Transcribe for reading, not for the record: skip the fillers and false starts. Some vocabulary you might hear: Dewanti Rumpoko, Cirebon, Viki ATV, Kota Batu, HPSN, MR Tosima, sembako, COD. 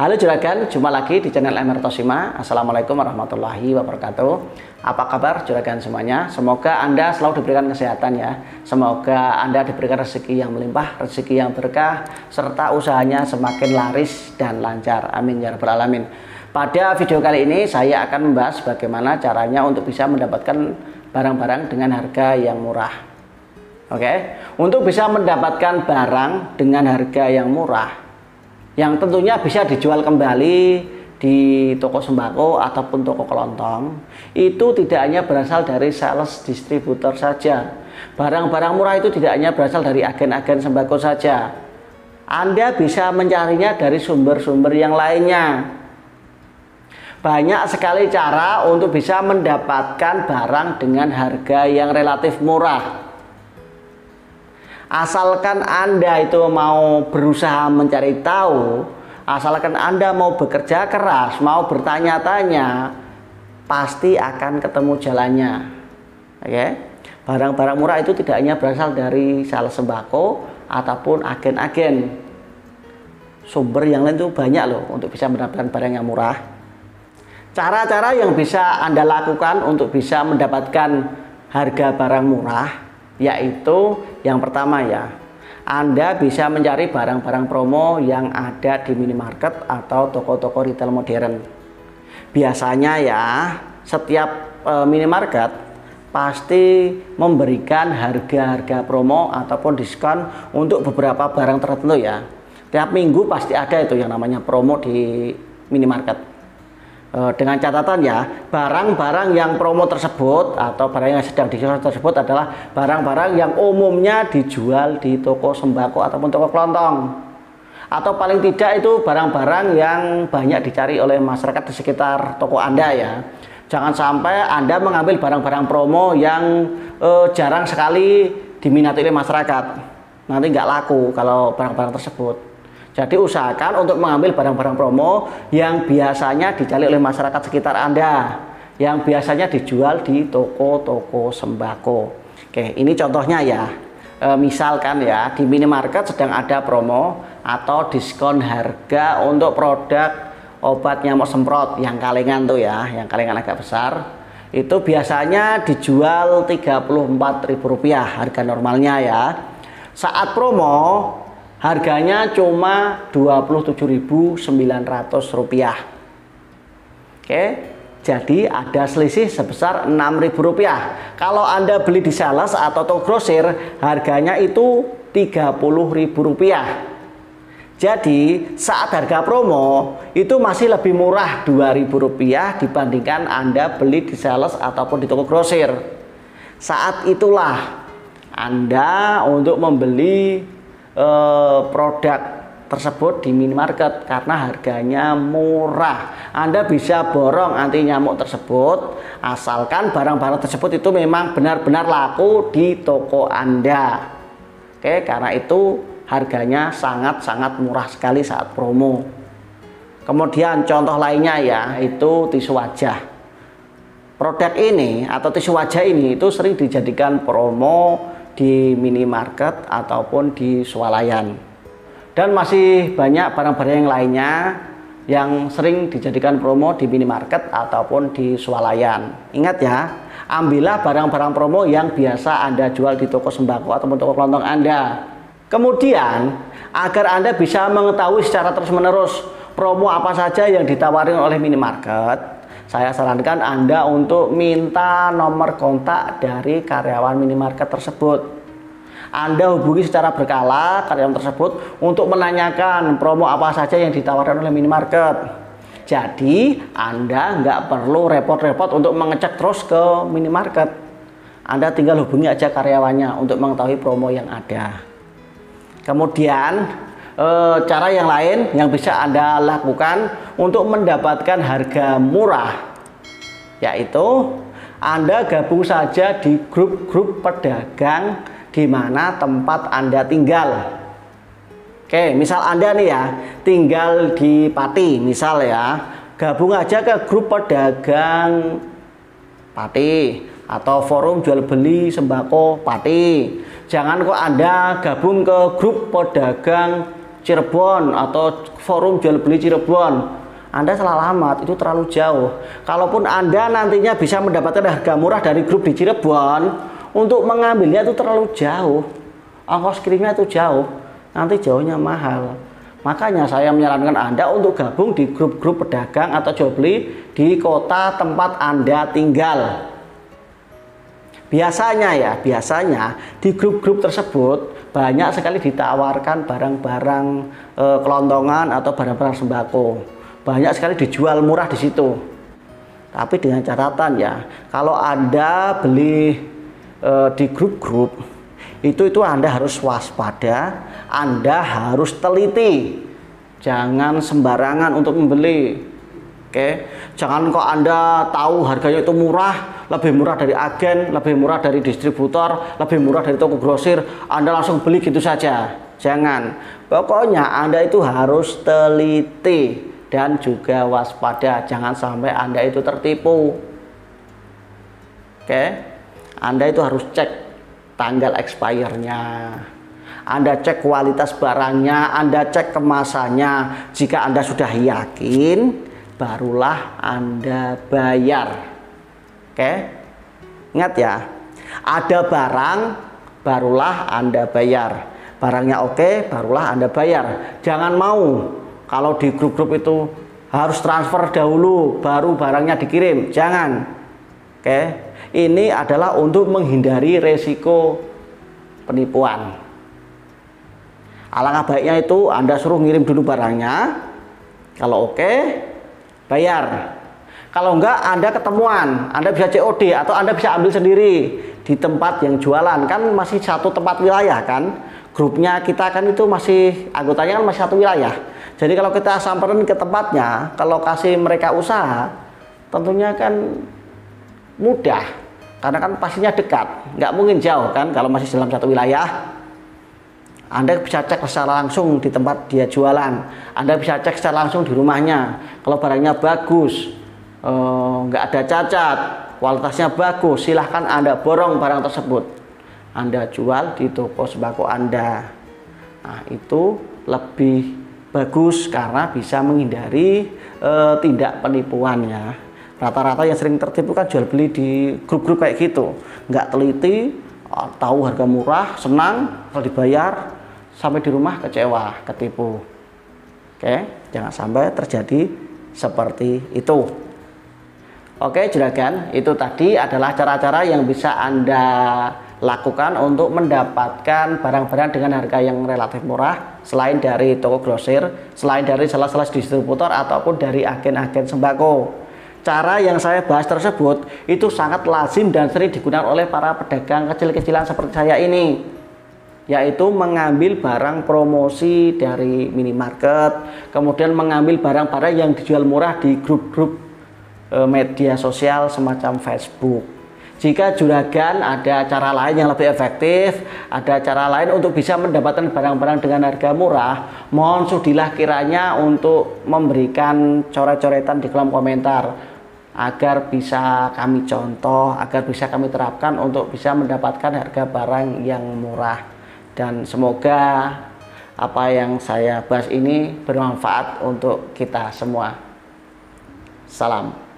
Halo Juragan, jumpa lagi di channel MR Tosima. Assalamualaikum warahmatullahi wabarakatuh. Apa kabar Juragan semuanya? Semoga Anda selalu diberikan kesehatan ya. Semoga Anda diberikan rezeki yang melimpah, rezeki yang berkah, serta usahanya semakin laris dan lancar. Amin ya rabbal alamin. Pada video kali ini saya akan membahas bagaimana caranya untuk bisa mendapatkan barang-barang dengan harga yang murah. Oke, untuk bisa mendapatkan barang dengan harga yang murah, yang tentunya bisa dijual kembali di toko sembako ataupun toko kelontong, itu tidak hanya berasal dari sales distributor saja. Barang-barang murah itu tidak hanya berasal dari agen-agen sembako saja. Anda bisa mencarinya dari sumber-sumber yang lainnya. Banyak sekali cara untuk bisa mendapatkan barang dengan harga yang relatif murah. Asalkan Anda itu mau berusaha mencari tahu, asalkan Anda mau bekerja keras, mau bertanya-tanya, pasti akan ketemu jalannya. Oke? Barang-barang murah itu tidak hanya berasal dari sales sembako ataupun agen-agen. Sumber yang lain itu banyak loh untuk bisa mendapatkan barang yang murah. Cara-cara yang bisa Anda lakukan untuk bisa mendapatkan harga barang murah, yaitu yang pertama ya, Anda bisa mencari barang-barang promo yang ada di minimarket atau toko-toko retail modern. Biasanya ya, setiap minimarket pasti memberikan harga-harga promo ataupun diskon untuk beberapa barang tertentu ya. Tiap minggu pasti ada itu yang namanya promo di minimarket. Dengan catatan ya, barang-barang yang promo tersebut atau barang yang sedang diskon tersebut adalah barang-barang yang umumnya dijual di toko sembako ataupun toko kelontong, atau paling tidak itu barang-barang yang banyak dicari oleh masyarakat di sekitar toko Anda ya. Jangan sampai Anda mengambil barang-barang promo yang jarang sekali diminati oleh masyarakat. Nanti nggak laku kalau barang-barang tersebut. Jadi usahakan untuk mengambil barang-barang promo yang biasanya dicari oleh masyarakat sekitar Anda, yang biasanya dijual di toko-toko sembako. Oke, ini contohnya ya. Misalkan ya, di minimarket sedang ada promo atau diskon harga untuk produk obat nyamuk semprot yang kalengan tuh ya, yang kalengan agak besar. Itu biasanya dijual Rp34.000 harga normalnya ya. Saat promo harganya cuma Rp27.900. Oke, jadi ada selisih sebesar Rp6.000. Kalau Anda beli di sales atau toko grosir, harganya itu Rp30.000. Jadi, saat harga promo itu masih lebih murah Rp2.000 dibandingkan Anda beli di sales ataupun di toko grosir. Saat itulah Anda untuk membeli produk tersebut di minimarket karena harganya murah. Anda bisa borong anti nyamuk tersebut asalkan barang-barang tersebut itu memang benar-benar laku di toko Anda. Oke, karena itu harganya sangat-sangat murah sekali saat promo. Kemudian contoh lainnya ya, itu tisu wajah. Produk ini atau tisu wajah ini itu sering dijadikan promo di minimarket ataupun di swalayan, dan masih banyak barang-barang yang lainnya yang sering dijadikan promo di minimarket ataupun di swalayan. Ingat ya, ambillah barang-barang promo yang biasa Anda jual di toko sembako ataupun toko kelontong Anda. Kemudian agar Anda bisa mengetahui secara terus-menerus promo apa saja yang ditawarin oleh minimarket, saya sarankan Anda untuk minta nomor kontak dari karyawan minimarket tersebut. Anda hubungi secara berkala karyawan tersebut untuk menanyakan promo apa saja yang ditawarkan oleh minimarket. Jadi Anda nggak perlu repot-repot untuk mengecek terus ke minimarket. Anda tinggal hubungi aja karyawannya untuk mengetahui promo yang ada. Kemudian cara yang lain yang bisa Anda lakukan untuk mendapatkan harga murah, yaitu Anda gabung saja di grup-grup pedagang di mana tempat Anda tinggal. Oke, misal Anda nih ya tinggal di Pati, misal ya, gabung aja ke grup pedagang Pati atau forum jual beli sembako Pati. Jangan kok Anda gabung ke grup pedagang C Cirebon atau forum jual beli Cirebon, Anda salah alamat, itu terlalu jauh. Kalaupun Anda nantinya bisa mendapatkan harga murah dari grup di Cirebon, untuk mengambilnya itu terlalu jauh, ongkos kirimnya itu jauh, nanti jauhnya mahal. Makanya saya menyarankan Anda untuk gabung di grup-grup pedagang atau jual beli di kota tempat Anda tinggal. Biasanya ya, biasanya di grup-grup tersebut banyak sekali ditawarkan barang-barang kelontongan atau barang-barang sembako. Banyak sekali dijual murah di situ. Tapi dengan catatan ya, kalau Anda beli di grup-grup, itu Anda harus waspada, Anda harus teliti. Jangan sembarangan untuk membeli. Oke, jangan kok Anda tahu harganya itu murah, lebih murah dari agen, lebih murah dari distributor, lebih murah dari toko grosir, Anda langsung beli gitu saja. Jangan. Pokoknya Anda itu harus teliti dan juga waspada. Jangan sampai Anda itu tertipu. Oke, Anda itu harus cek tanggal expire-nya, Anda cek kualitas barangnya, Anda cek kemasannya. Jika Anda sudah yakin, barulah Anda bayar. Oke, ingat ya, ada barang barulah Anda bayar. Barangnya oke, barulah Anda bayar. Jangan mau kalau di grup-grup itu harus transfer dahulu baru barangnya dikirim. Jangan. Oke, ini adalah untuk menghindari resiko penipuan. Alangkah baiknya itu Anda suruh ngirim dulu barangnya, kalau oke bayar. Kalau enggak, Anda ketemuan, Anda bisa COD atau Anda bisa ambil sendiri di tempat yang jualan. Kan masih satu tempat wilayah kan, grupnya kita kan itu masih anggotanya kan masih satu wilayah. Jadi kalau kita samperin ke tempatnya, ke lokasi mereka usaha, tentunya kan mudah, karena kan pastinya dekat, nggak mungkin jauh kan. Kalau masih dalam satu wilayah, Anda bisa cek secara langsung di tempat dia jualan. Anda bisa cek secara langsung di rumahnya. Kalau barangnya bagus, nggak ada cacat, kualitasnya bagus, silahkan Anda borong barang tersebut, Anda jual di toko sembako Anda. Nah, itu lebih bagus karena bisa menghindari tindak penipuannya. Rata-rata yang sering tertipu kan jual beli di grup-grup kayak gitu, nggak teliti, tahu harga murah, senang, kalau dibayar sampai di rumah kecewa, ketipu. Oke, jangan sampai terjadi seperti itu. Oke juragan, itu tadi adalah cara-cara yang bisa Anda lakukan untuk mendapatkan barang-barang dengan harga yang relatif murah, selain dari toko grosir, selain dari salah-salah distributor ataupun dari agen-agen sembako. Cara yang saya bahas tersebut itu sangat lazim dan sering digunakan oleh para pedagang kecil-kecilan seperti saya ini, yaitu mengambil barang promosi dari minimarket, kemudian mengambil barang-barang yang dijual murah di grup-grup media sosial semacam Facebook. Jika juragan ada cara lain yang lebih efektif, ada cara lain untuk bisa mendapatkan barang-barang dengan harga murah, mohon sudilah kiranya untuk memberikan coret-coretan di kolom komentar, agar bisa kami contoh, agar bisa kami terapkan untuk bisa mendapatkan harga barang yang murah. Dan semoga apa yang saya bahas ini bermanfaat untuk kita semua. Salam.